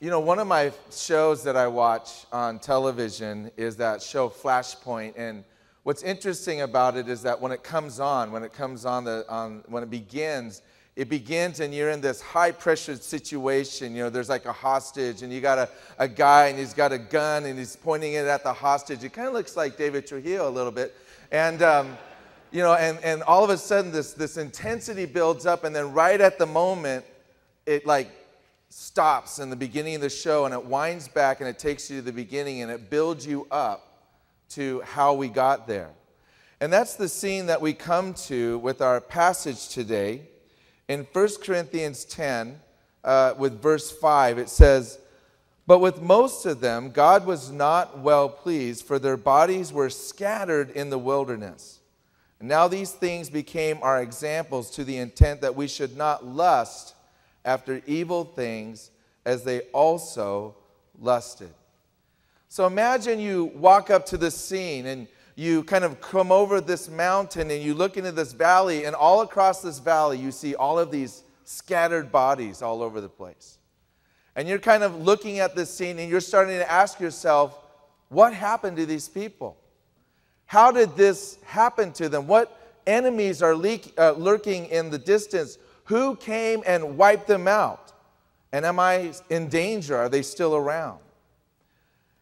You know, one of my shows that I watch on television is that show Flashpoint, and what's interesting about it is that when it begins, it begins and you're in this high-pressure situation. You know, there's like a hostage, and you got a guy, and he's got a gun, and he's pointing it at the hostage. It kind of looks like David Trujillo a little bit, and you know, and all of a sudden this intensity builds up, and then right at the moment, it like stops in the beginning of the show, and it winds back and it takes you to the beginning, and it builds you up to how we got there. And that's the scene that we come to with our passage today. In 1 Corinthians 10, with verse 5, it says, "But with most of them God was not well pleased, for their bodies were scattered in the wilderness. And now these things became our examples, to the intent that we should not lust after evil things, as they also lusted." So imagine you walk up to this scene, and you kind of come over this mountain, and you look into this valley, and all across this valley you see all of these scattered bodies all over the place. And you're kind of looking at this scene, and you're starting to ask yourself, what happened to these people? How did this happen to them? What enemies are lurking in the distance? Who came and wiped them out? And am I in danger? Are they still around?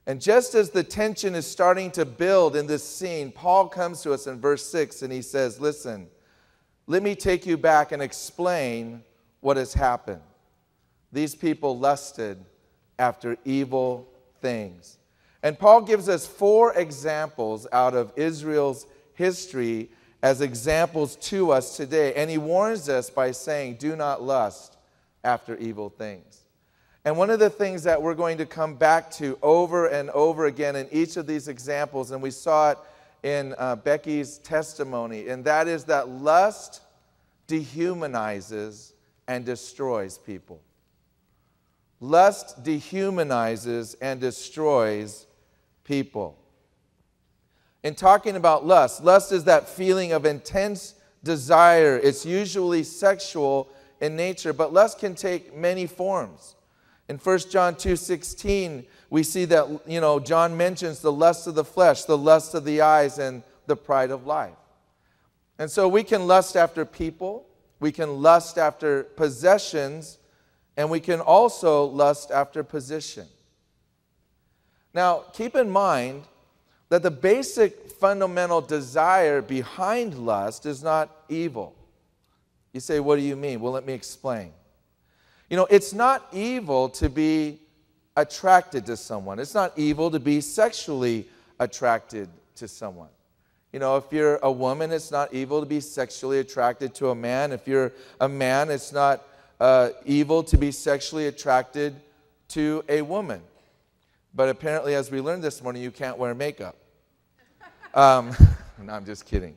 And just as the tension is starting to build in this scene, Paul comes to us in verse 6 and he says, "Listen, let me take you back and explain what has happened. These people lusted after evil things." And Paul gives us 4 examples out of Israel's history as examples to us today. And he warns us by saying, do not lust after evil things. And one of the things that we're going to come back to over and over again in each of these examples, and we saw it in Becky's testimony, and that is that lust dehumanizes and destroys people. Lust dehumanizes and destroys people. In talking about lust is that feeling of intense desire. It's usually sexual in nature, but lust can take many forms. In 1 John 2:16, we see that, you know, John mentions the lust of the flesh, the lust of the eyes, and the pride of life. And so we can lust after people, we can lust after possessions, and we can also lust after position. Now, keep in mind that the basic fundamental desire behind lust is not evil. You say, what do you mean? Well, let me explain. You know, it's not evil to be attracted to someone. It's not evil to be sexually attracted to someone. You know, if you're a woman, it's not evil to be sexually attracted to a man. If you're a man, it's not evil to be sexually attracted to a woman. But apparently, as we learned this morning, you can't wear makeup. No, I'm just kidding.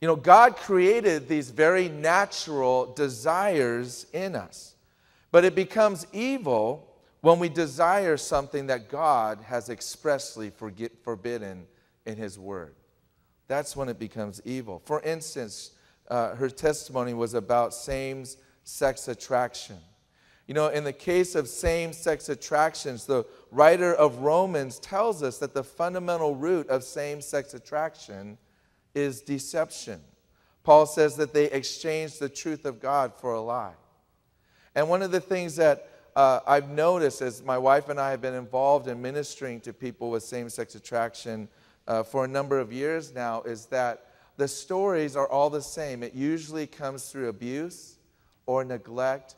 You know, God created these very natural desires in us. But it becomes evil when we desire something that God has expressly forbidden in His Word. That's when it becomes evil. For instance, her testimony was about same-sex attraction. You know, in the case of same-sex attractions, the writer of Romans tells us that the fundamental root of same-sex attraction is deception. Paul says that they exchanged the truth of God for a lie. And one of the things that I've noticed as my wife and I have been involved in ministering to people with same-sex attraction for a number of years now is that the stories are all the same. It usually comes through abuse or neglect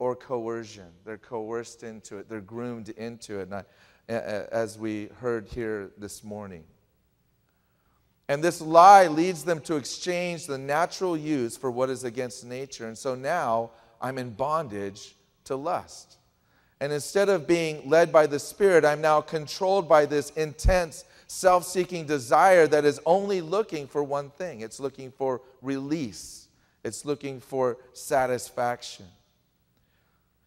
or coercion. They're coerced into it. They're groomed into it, as we heard here this morning. And this lie leads them to exchange the natural use for what is against nature. And so now I'm in bondage to lust. And instead of being led by the Spirit, I'm now controlled by this intense, self-seeking desire that is only looking for one thing. It's looking for release. It's looking for satisfaction.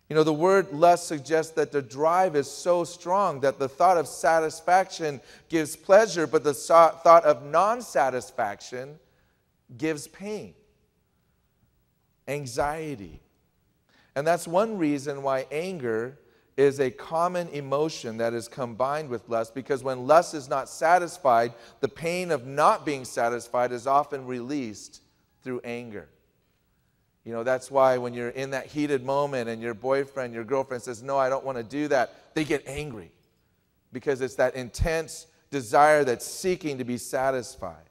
You know, the word lust suggests that the drive is so strong that the thought of satisfaction gives pleasure, but the thought of non-satisfaction gives pain, anxiety. And that's one reason why anger is a common emotion that is combined with lust, because when lust is not satisfied, the pain of not being satisfied is often released through anger. You know, that's why when you're in that heated moment and your boyfriend, your girlfriend says, no, I don't want to do that, they get angry because it's that intense desire that's seeking to be satisfied.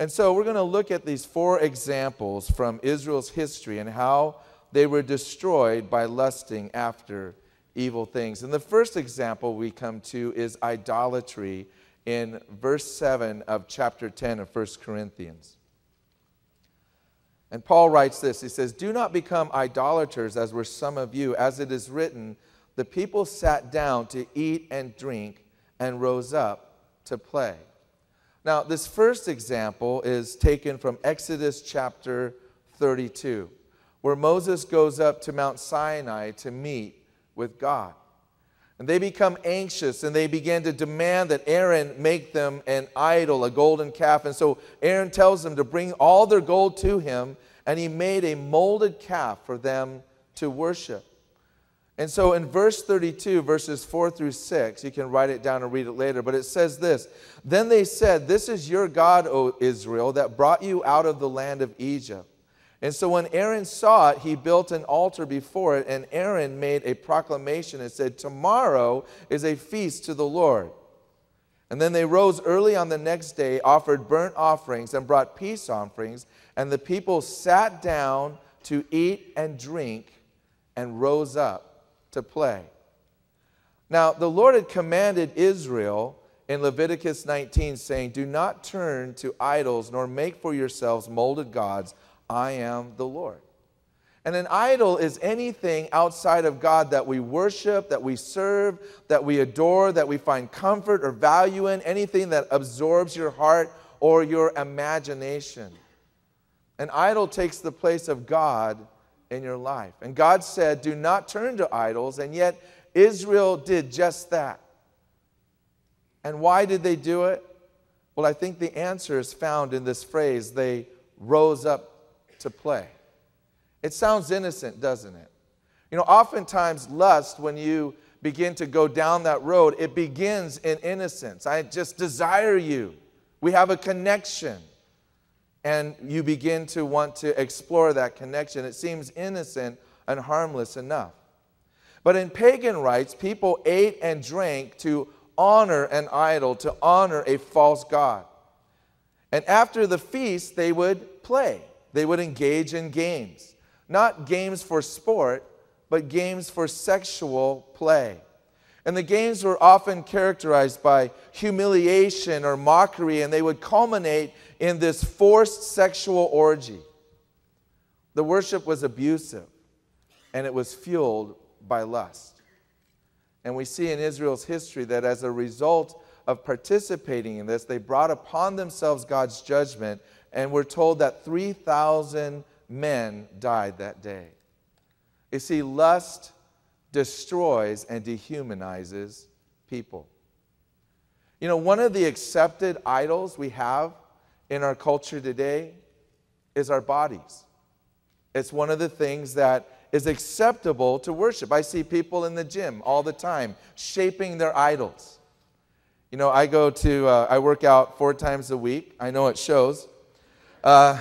And so we're going to look at these four examples from Israel's history and how they were destroyed by lusting after evil things. And the first example we come to is idolatry in verse 7 of chapter 10 of 1 Corinthians. And Paul writes this, he says, do not become idolaters as were some of you. As it is written, the people sat down to eat and drink and rose up to play. Now, this first example is taken from Exodus chapter 32. Where Moses goes up to Mount Sinai to meet with God. And they become anxious and they begin to demand that Aaron make them an idol, a golden calf. And so Aaron tells them to bring all their gold to him, and he made a molded calf for them to worship. And so in verse 32, verses 4 through 6, you can write it down and read it later, but it says this, then they said, this is your God, O Israel, that brought you out of the land of Egypt. And so when Aaron saw it, he built an altar before it, and Aaron made a proclamation and said, tomorrow is a feast to the Lord. And then they rose early on the next day, offered burnt offerings, and brought peace offerings, and the people sat down to eat and drink and rose up to play. Now, the Lord had commanded Israel in Leviticus 19, saying, do not turn to idols, nor make for yourselves molded gods. I am the Lord. And an idol is anything outside of God that we worship, that we serve, that we adore, that we find comfort or value in, anything that absorbs your heart or your imagination. An idol takes the place of God in your life. And God said, do not turn to idols, and yet Israel did just that. And why did they do it? Well, I think the answer is found in this phrase, they rose up to play. It sounds innocent, doesn't it? You know, oftentimes lust, when you begin to go down that road, it begins in innocence. I just desire you. We have a connection. And you begin to want to explore that connection. It seems innocent and harmless enough. But in pagan rites, people ate and drank to honor an idol, to honor a false god. And after the feast, they would play. They would engage in games, not games for sport, but games for sexual play. And the games were often characterized by humiliation or mockery, and they would culminate in this forced sexual orgy. The worship was abusive, and it was fueled by lust. And we see in Israel's history that as a result of participating in this, they brought upon themselves God's judgment. And we're told that 3,000 men died that day. You see, lust destroys and dehumanizes people. You know, one of the accepted idols we have in our culture today is our bodies. It's one of the things that is acceptable to worship. I see people in the gym all the time shaping their idols. You know, I work out 4 times a week. I know it shows. I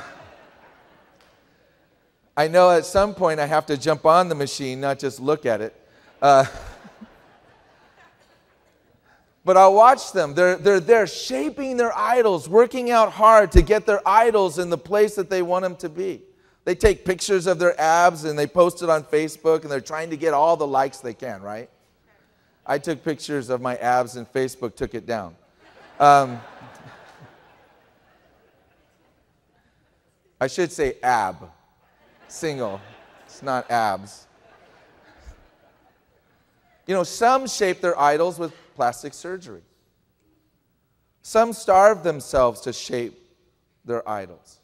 know at some point I have to jump on the machine, not just look at it. But I'll watch them. They're there shaping their idols, working out hard to get their idols in the place that they want them to be. They take pictures of their abs and they post it on Facebook, and they're trying to get all the likes they can, right? I took pictures of my abs and Facebook took it down. I should say ab, single. It's not abs. You know, some shape their idols with plastic surgery. Some starve themselves to shape their idols.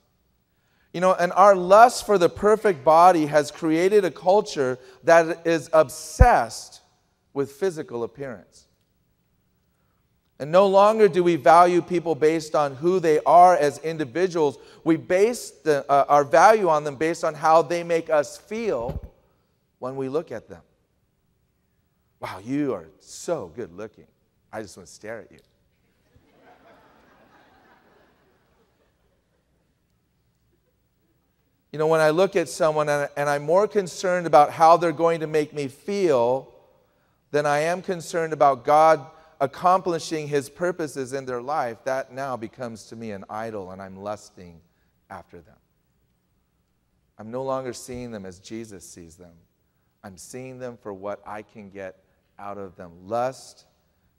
You know, and our lust for the perfect body has created a culture that is obsessed with physical appearance. And no longer do we value people based on who they are as individuals. We base our value on them based on how they make us feel when we look at them. Wow, you are so good looking. I just want to stare at you. You know, when I look at someone and I'm more concerned about how they're going to make me feel than I am concerned about God accomplishing His purposes in their life, that now becomes to me an idol, and I'm lusting after them. I'm no longer seeing them as Jesus sees them. I'm seeing them for what I can get out of them. Lust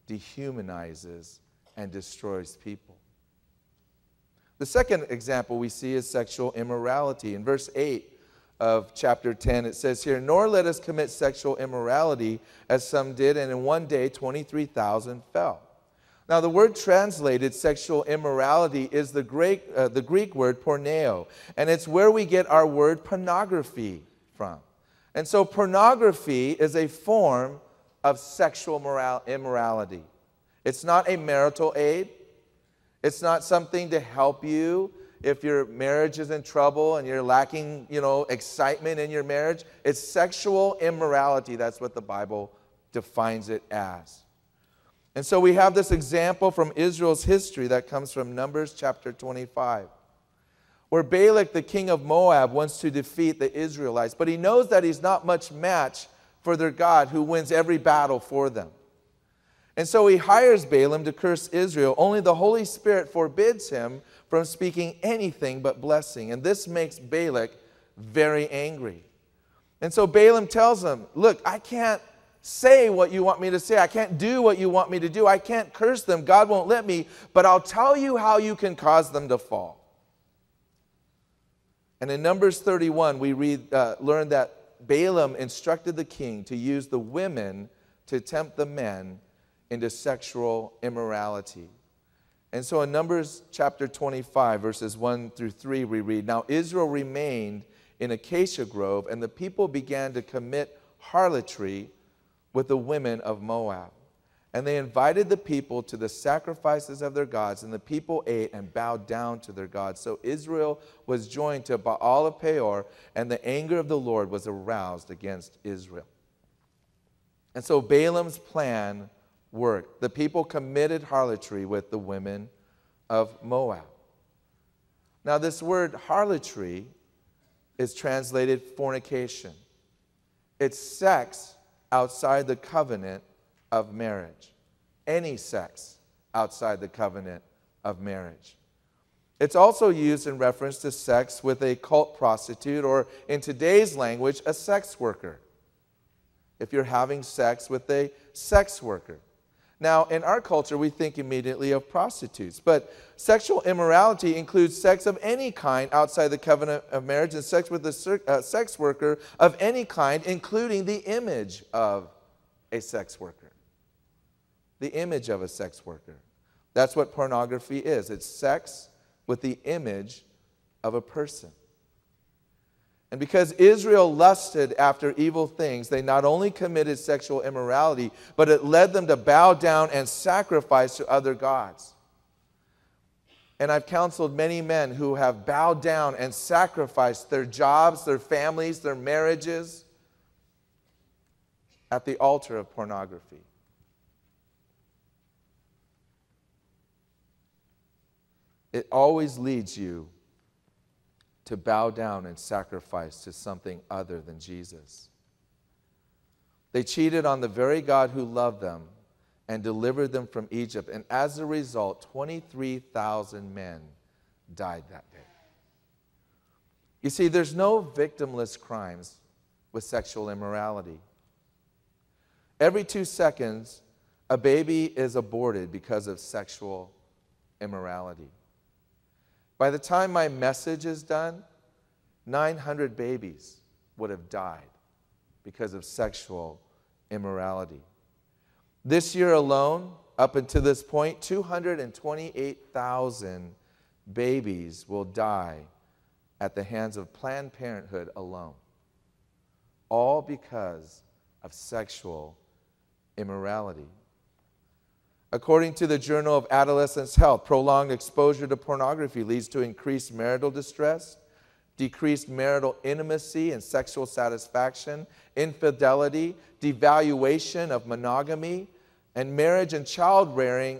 dehumanizes and destroys people. The second example we see is sexual immorality. In verse 8 of chapter 10, it says here, "Nor let us commit sexual immorality as some did, and in one day 23,000 fell." Now the word translated sexual immorality is the Greek word porneio, and it's where we get our word pornography from. And so pornography is a form of sexual immorality. It's not a marital aid. It's not something to help you if your marriage is in trouble and you're lacking, you know, excitement in your marriage. It's sexual immorality. That's what the Bible defines it as. And so we have this example from Israel's history that comes from Numbers chapter 25, where Balak, the king of Moab, wants to defeat the Israelites, but he knows that he's not much match for their God who wins every battle for them. And so he hires Balaam to curse Israel, only the Holy Spirit forbids him from speaking anything but blessing. And this makes Balak very angry. And so Balaam tells him, "Look, I can't say what you want me to say. I can't do what you want me to do. I can't curse them. God won't let me, but I'll tell you how you can cause them to fall." And in Numbers 31, we learn that Balaam instructed the king to use the women to tempt the men into sexual immorality. And so in Numbers chapter 25, verses 1 through 3, we read, "Now Israel remained in Acacia Grove, and the people began to commit harlotry with the women of Moab. And they invited the people to the sacrifices of their gods, and the people ate and bowed down to their gods. So Israel was joined to Baal-peor, and the anger of the Lord was aroused against Israel." And so Balaam's plan worked. The people committed harlotry with the women of Moab. Now this word harlotry is translated fornication. It's sex outside the covenant of marriage. Any sex outside the covenant of marriage. It's also used in reference to sex with a cult prostitute, or in today's language, a sex worker. If you're having sex with a sex worker. Now, in our culture, we think immediately of prostitutes, but sexual immorality includes sex of any kind outside the covenant of marriage, and sex with a sex worker of any kind, including the image of a sex worker. The image of a sex worker. That's what pornography is. It's sex with the image of a person. And because Israel lusted after evil things, they not only committed sexual immorality, but it led them to bow down and sacrifice to other gods. And I've counseled many men who have bowed down and sacrificed their jobs, their families, their marriages at the altar of pornography. It always leads you to bow down and sacrifice to something other than Jesus. They cheated on the very God who loved them and delivered them from Egypt. And as a result, 23,000 men died that day. You see, there's no victimless crimes with sexual immorality. Every 2 seconds, a baby is aborted because of sexual immorality. By the time my message is done, 900 babies would have died because of sexual immorality. This year alone, up until this point, 228,000 babies will die at the hands of Planned Parenthood alone, all because of sexual immorality. According to the Journal of Adolescent Health, prolonged exposure to pornography leads to increased marital distress, decreased marital intimacy and sexual satisfaction, infidelity, devaluation of monogamy, and marriage and child rearing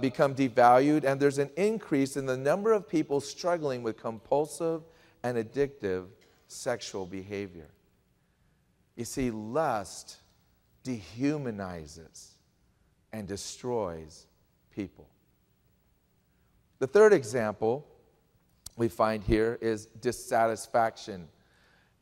become devalued, and there's an increase in the number of people struggling with compulsive and addictive sexual behavior. You see, lust dehumanizes and destroys people. The third example we find here is dissatisfaction.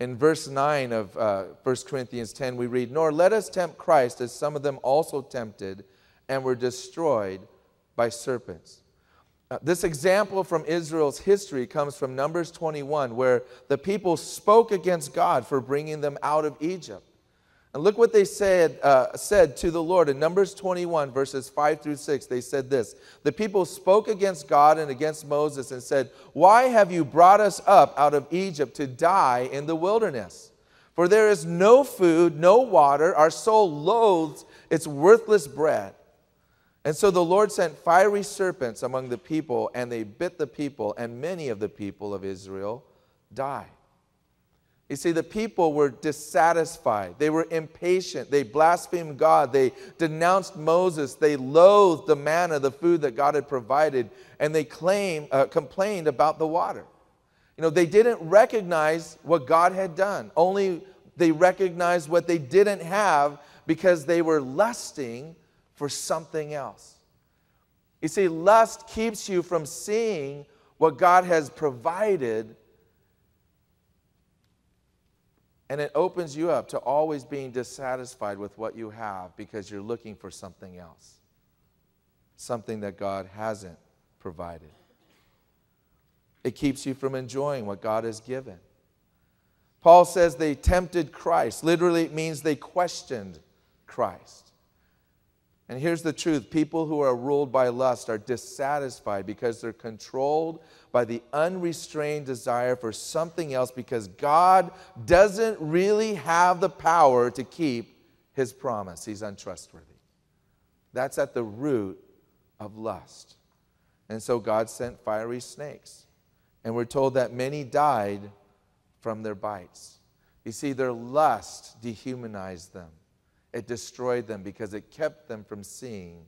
In verse 9 of 1 Corinthians 10, we read, "Nor let us tempt Christ, as some of them also tempted and were destroyed by serpents." This example from Israel's history comes from Numbers 21, where the people spoke against God for bringing them out of Egypt. And look what they said to the Lord in Numbers 21, verses 5 through 6. They said this, "The people spoke against God and against Moses and said, 'Why have you brought us up out of Egypt to die in the wilderness? For there is no food, no water. Our soul loathes its worthless bread.' And so the Lord sent fiery serpents among the people, and they bit the people, and many of the people of Israel died." You see, the people were dissatisfied. They were impatient. They blasphemed God. They denounced Moses. They loathed the manna, the food that God had provided, and they complained about the water. You know, they didn't recognize what God had done. Only they recognized what they didn't have because they were lusting for something else. You see, lust keeps you from seeing what God has provided, and it opens you up to always being dissatisfied with what you have because you're looking for something else, something that God hasn't provided. It keeps you from enjoying what God has given. Paul says they tempted Christ. Literally, it means they questioned Christ. And here's the truth. People who are ruled by lust are dissatisfied because they're controlled by the unrestrained desire for something else, because God doesn't really have the power to keep His promise. He's untrustworthy. That's at the root of lust. And so God sent fiery snakes. And we're told that many died from their bites. You see, their lust dehumanized them. It destroyed them because it kept them from seeing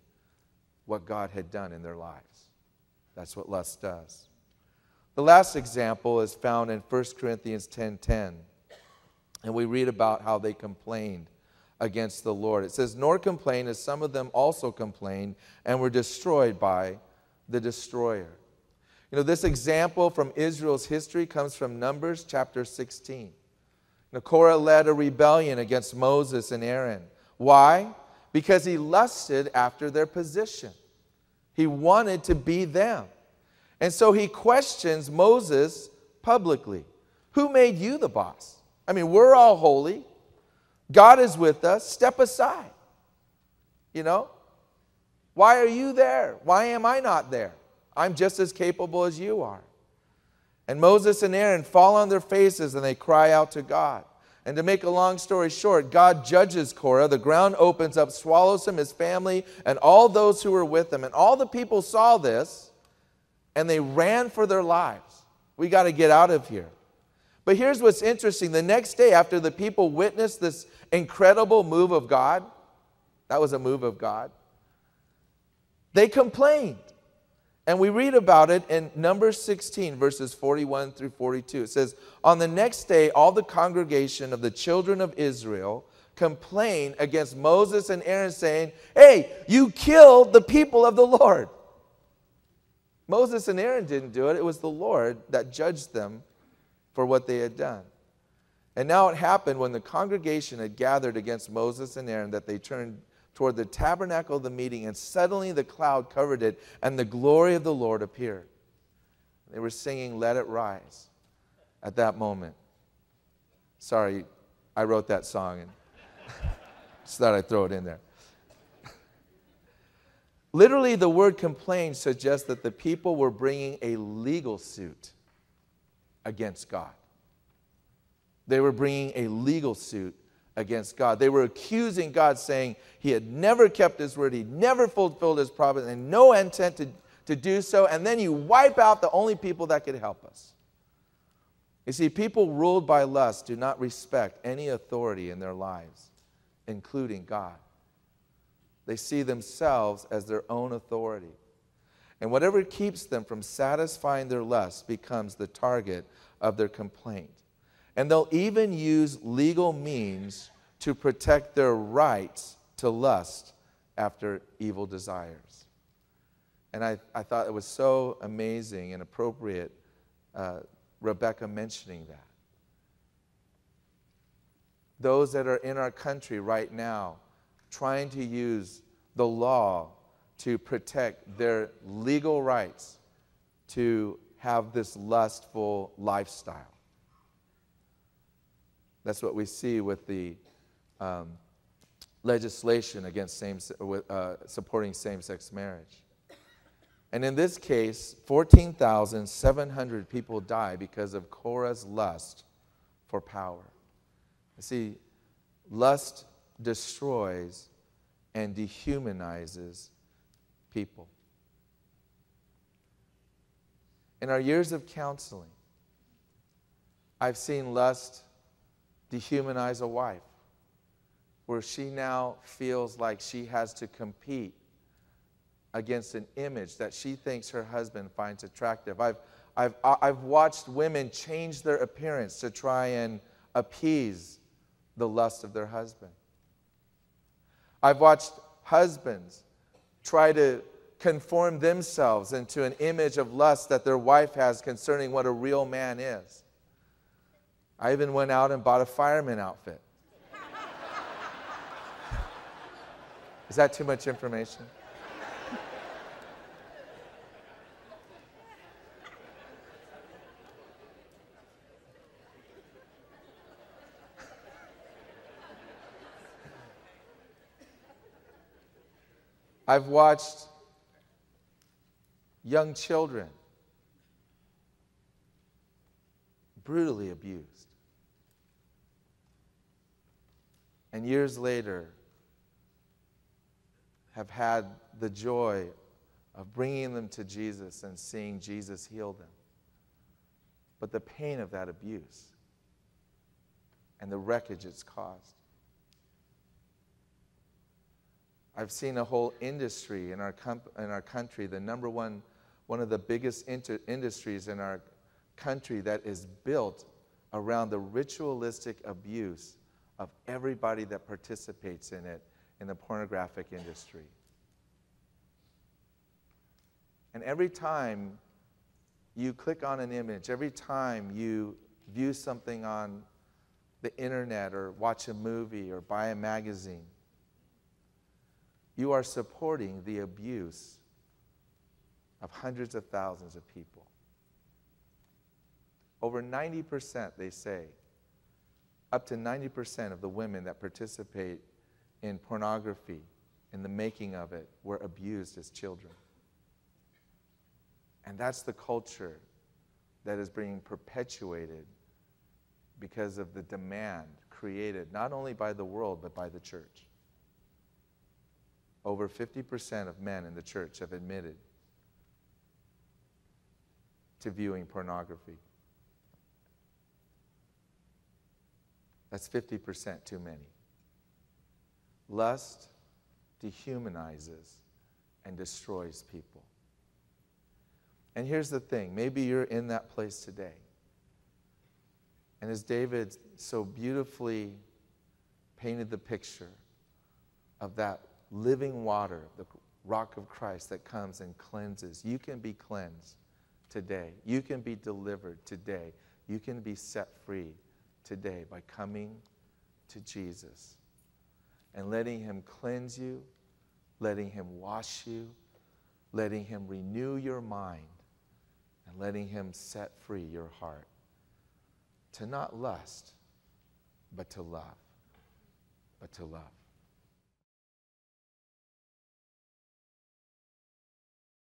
what God had done in their lives. That's what lust does. The last example is found in 1 Corinthians 10:10. And we read about how they complained against the Lord. It says, "Nor complain as some of them also complained and were destroyed by the destroyer." You know, this example from Israel's history comes from Numbers chapter 16. Korah led a rebellion against Moses and Aaron. Why? Because he lusted after their position. He wanted to be them. And so he questions Moses publicly. "Who made you the boss? I mean, we're all holy. God is with us. Step aside. You know? Why are you there? Why am I not there? I'm just as capable as you are." And Moses and Aaron fall on their faces and they cry out to God. And to make a long story short, God judges Korah. The ground opens up, swallows him, his family, and all those who were with him. And all the people saw this and they ran for their lives. "We got to get out of here." But here's what's interesting. The next day, after the people witnessed this incredible move of God, that was a move of God, they complained. And we read about it in Numbers 16, verses 41 through 42. It says, "On the next day, all the congregation of the children of Israel complained against Moses and Aaron, saying, 'Hey, you killed the people of the Lord.'" Moses and Aaron didn't do it. It was the Lord that judged them for what they had done. "And now it happened when the congregation had gathered against Moses and Aaron that they turned toward the tabernacle of the meeting, and suddenly the cloud covered it, and the glory of the Lord appeared." They were singing, "Let It Rise," at that moment. Sorry, I wrote that song, and just thought I'd throw it in there. Literally, the word complain suggests that the people were bringing a legal suit against God. They were bringing a legal suit against God. They were accusing God, saying he had never kept his word, he never fulfilled his promise, and no intent to do so, and then you wipe out the only people that could help us. You see, people ruled by lust do not respect any authority in their lives, including God. They see themselves as their own authority. And whatever keeps them from satisfying their lust becomes the target of their complaint. And they'll even use legal means to protect their rights to lust after evil desires. And I thought it was so amazing and appropriate, Rebecca mentioning that. Those that are in our country right now trying to use the law to protect their legal rights to have this lustful lifestyle. That's what we see with the legislation against supporting same-sex marriage. And in this case, 14,700 people die because of Korah's lust for power. You see, lust destroys and dehumanizes people. In our years of counseling, I've seen lust dehumanize a wife, where she now feels like she has to compete against an image that she thinks her husband finds attractive. I've watched women change their appearance to try and appease the lust of their husband. I've watched husbands try to conform themselves into an image of lust that their wife has concerning what a real man is. I even went out and bought a fireman outfit. Is that too much information? I've watched young children brutally abused. And years later, have had the joy of bringing them to Jesus and seeing Jesus heal them. But the pain of that abuse and the wreckage it's caused. I've seen a whole industry in our country, the number one of the biggest industries in our country that is built around the ritualistic abuse of everybody that participates in it, in the pornographic industry. And every time you click on an image, every time you view something on the internet or watch a movie or buy a magazine, you are supporting the abuse of hundreds of thousands of people. Over 90%, they say, up to 90% of the women that participate in pornography, in the making of it, were abused as children. And that's the culture that is being perpetuated because of the demand created not only by the world, but by the church. Over 50% of men in the church have admitted to viewing pornography. That's 50% too many. Lust dehumanizes and destroys people. And here's the thing, maybe you're in that place today. And as David so beautifully painted the picture of that living water, the rock of Christ that comes and cleanses. You can be cleansed today. You can be delivered today. You can be set free today by coming to Jesus and letting him cleanse you, letting him wash you, letting him renew your mind, and letting him set free your heart to not lust, but to love,